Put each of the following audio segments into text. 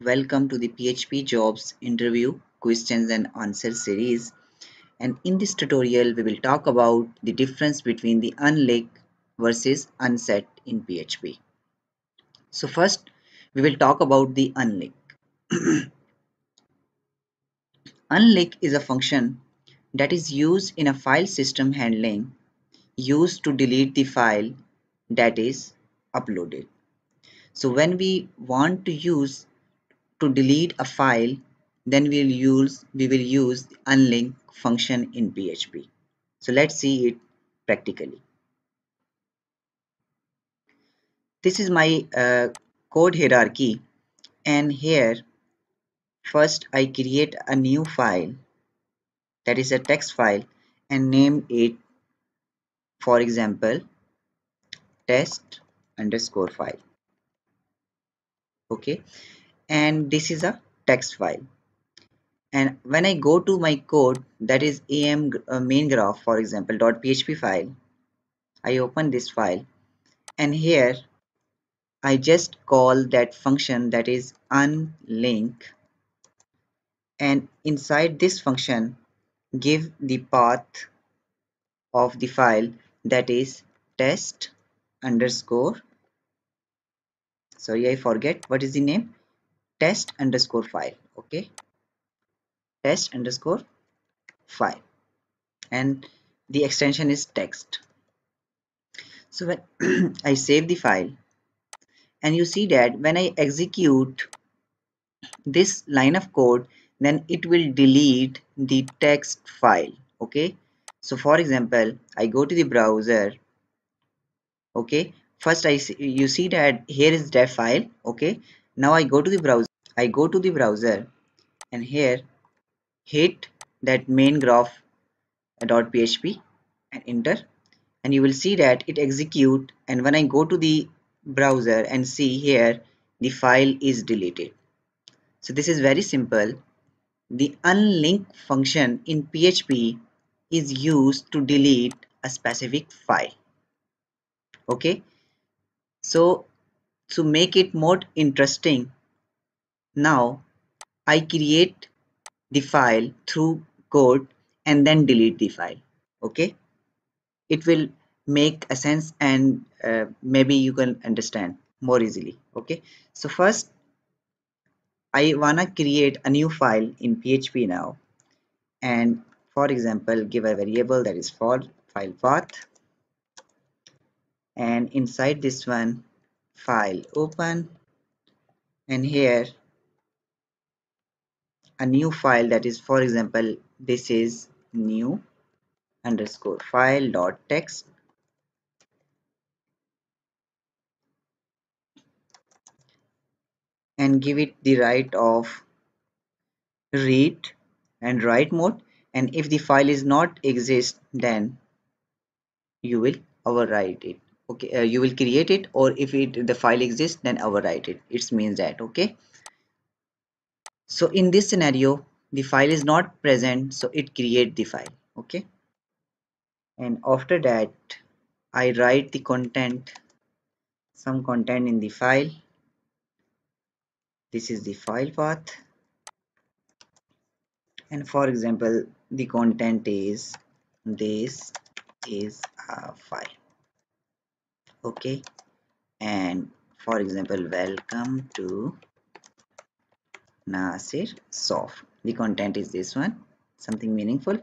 Welcome to the PHP jobs interview questions and answer series, and in this tutorial we will talk about the difference between the Unlink versus Unset in PHP. So first we will talk about the Unlink. Unlink is a function that is used in a file system handling used to delete the file that is uploaded. So when we want to use to delete a file, then we will use the unlink function in PHP. So let's see it practically. This is my code hierarchy, and here first I create a new file that is a text file and name it, for example, test_file. Okay, and this is a text file, and when I go to my code, that is am main graph, for example, .php file, I open this file, and here I just call that function that is unlink, and inside this function give the path of the file that is test_file. Okay, test_file, and the extension is text. So when I save the file, and you see that when I execute this line of code, then it will delete the text file. Okay, so for example, I go to the browser. Okay, first you see that here is that file. Okay, now I go to the browser, and here hit that main graph .php and enter, and you will see that it execute, and when I go to the browser and see, here the file is deleted. So this is very simple. The unlink function in PHP is used to delete a specific file. Okay, so to make it more interesting, now I create the file through code and then delete the file. Okay, it will make a sense, and maybe you can understand more easily. Okay, so first I wanna create a new file in PHP now, and for example give a variable that is for file path, and inside this one file open, and here a new file that is, for example, this is new _file .text, and give it the right of read and write mode, and if the file is not exist, then you will overwrite it. Okay, you will create it, or if the file exists, then overwrite it. It means that. Okay, so in this scenario the file is not present, so it create the file. Okay, and after that I write the content, some content in the file. This is the file path, and for example the content is this is a file. Okay, and for example, welcome to Nasir Soft. The content is this one, something meaningful,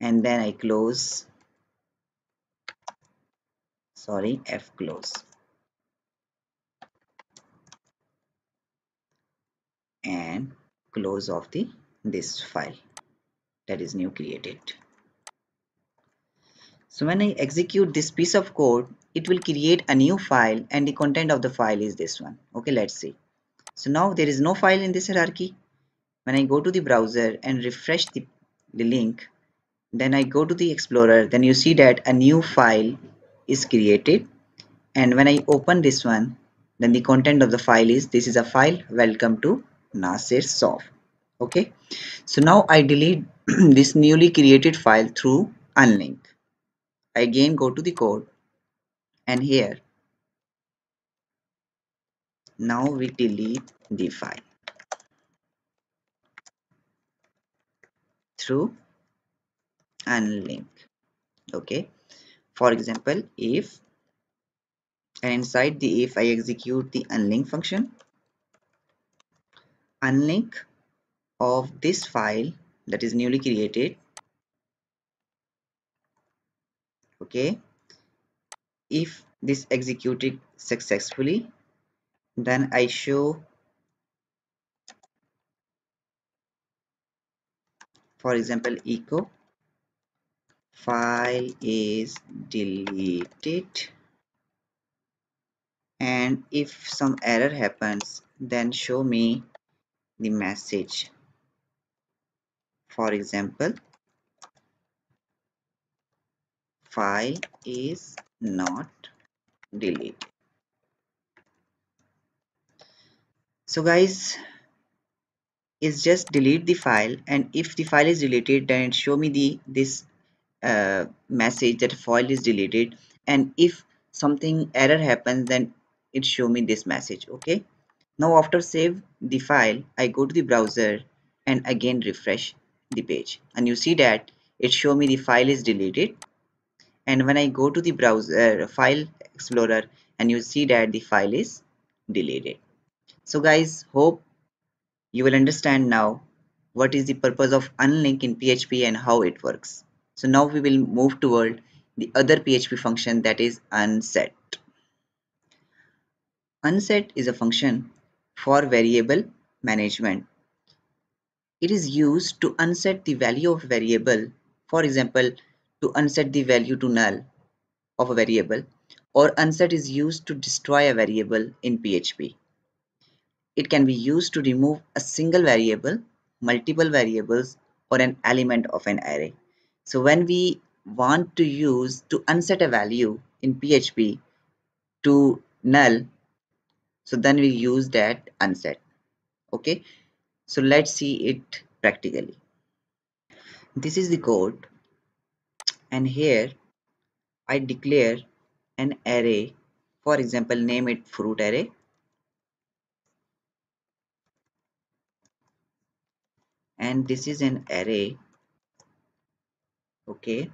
and then I close, sorry, F close, and close of the this file that is new created. So when I execute this piece of code, it will create a new file, and the content of the file is this one. Okay, let's see. So now there is no file in this hierarchy. When I go to the browser and refresh the link, then I go to the explorer, then you see that a new file is created, and when I open this one, then the content of the file is, this is a file, welcome to Nasir Soft. Okay, so now I delete this newly created file through unlink. I again go to the code, and here Now we delete the file through unlink. Okay, for example, if, and inside the if I execute the unlink function, unlink of this file that is newly created. Okay, if this executed successfully, then I show, for example, echo file is deleted, and if some error happens, then show me the message. For example, file is not deleted. So guys, is just delete the file, and if the file is deleted, then it show me the message that file is deleted, and if something error happens, then it show me this message. Okay, now after save the file, I go to the browser and again refresh the page, and you see that it show me the file is deleted. And when I go to the browser file explorer, and you see that the file is deleted. So guys, hope you will understand now what is the purpose of unlink in PHP and how it works. So now we will move toward the other PHP function, that is unset. Unset is a function for variable management. It is used to unset the value of a variable, for example, to unset the value to null of a variable, or unset is used to destroy a variable in PHP. It can be used to remove a single variable, multiple variables, or an element of an array. So when we want to use to unset a value in PHP to null, so then we use that unset. Okay, so let's see it practically. This is the code, and here I declare an array, for example, name it fruit array. And this is an array. Okay,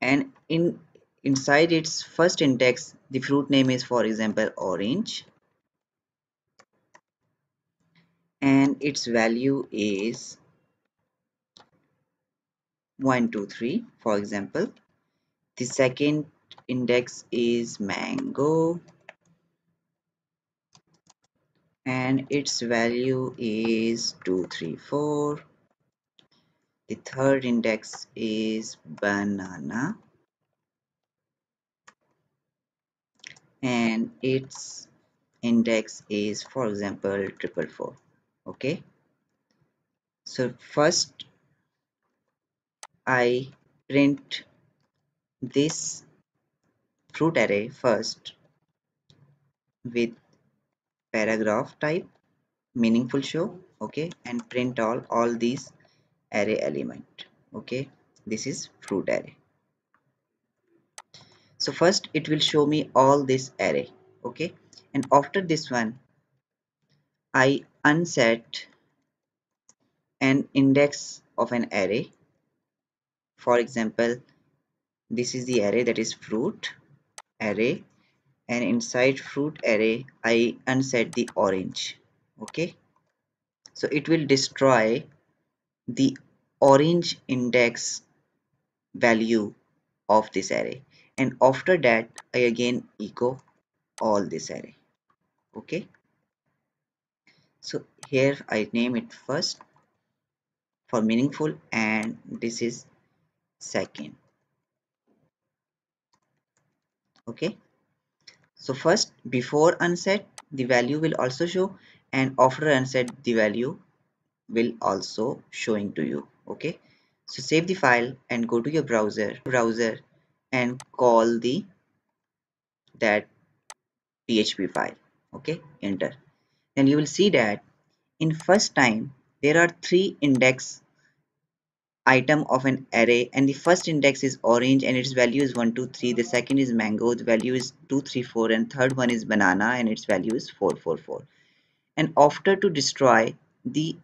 and inside its first index, the fruit name is, for example, orange, and its value is 1, 2, 3, for example. The second index is mango, and its value is 2, 3, 4. The third index is banana, and its index is, for example, 4, 4, 4. Okay, so first I print this fruit array first with paragraph type meaningful show. Okay, and print all these array element. Okay, this is fruit array. So first it will show me all this array. Okay, and after this one I unset an index of an array. For example, this is the array that is fruit array, and inside fruit array I unset the orange. Okay, so it will destroy the orange index value of this array, and after that I again echo all this array. Okay, so here I name it first for meaningful, and this is second. Okay, so first, before unset, the value will also show, and after unset, the value will also showing to you. Okay, so save the file and go to your browser and call that PHP file. Okay, enter. Then you will see that in first time there are three index item of an array, and the first index is orange and its value is 1 2 3, the second is mango, the value is 2 3 4, and third one is banana and its value is 4 4 4. And after to destroy the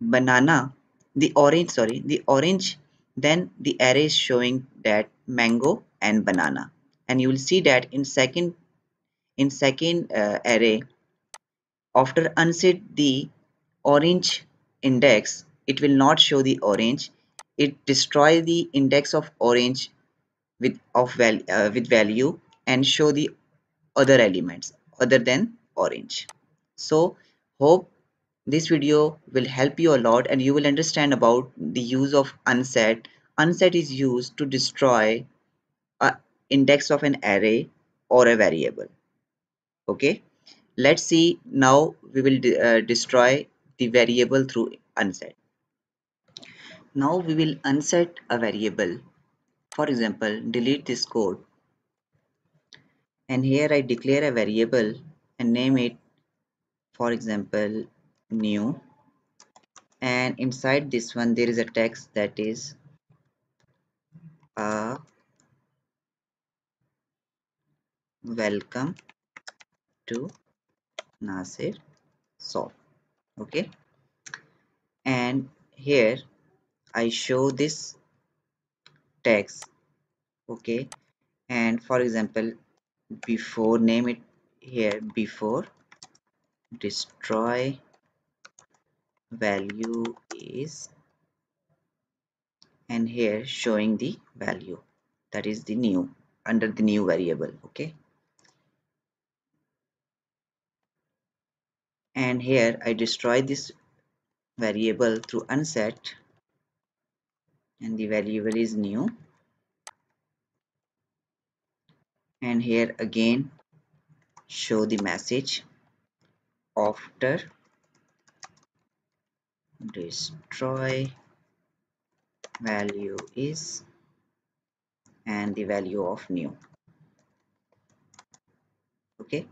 banana, the orange, then the array is showing that mango and banana. And you will see that in second array, after unset the orange index, it will not show the orange. It destroy the index of orange with value and show the other elements other than orange. So hope this video will help you a lot and you will understand about the use of unset. Unset is used to destroy an index of an array or a variable. Okay, let's see now we will destroy the variable through unset. Now we will unset a variable. For example, delete this code, and here I declare a variable and name it, for example, new, and inside this one there is a text that is a welcome to Nasir Soft. Okay, and here I show this text. Okay, and for example, before, name it here before destroy value is, and here showing the value that is the new under the new variable. Okay, and here I destroy this variable through unset, and the variable is new, and here again show the message after destroy value is and the value of new. Okay,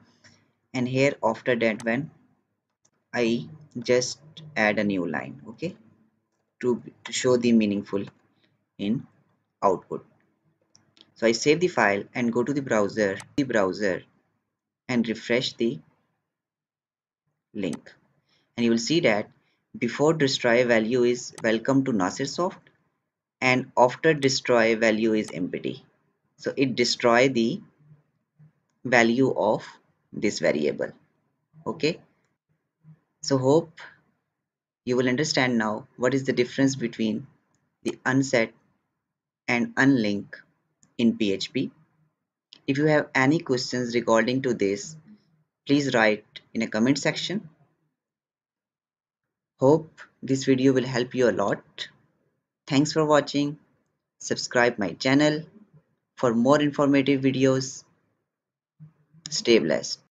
and here after that one I just add a new line, okay, to show the meaningful in output. So I save the file and go to the browser and refresh the link, and you will see that before destroy value is welcome to Nasir Soft, and after destroy value is empty. So it destroy the value of this variable. Okay, so hope you will understand now what is the difference between the unset and unlink in PHP. If you have any questions regarding to this, please write in a comment section. Hope this video will help you a lot. Thanks for watching. Subscribe my channel for more informative videos. Stay blessed.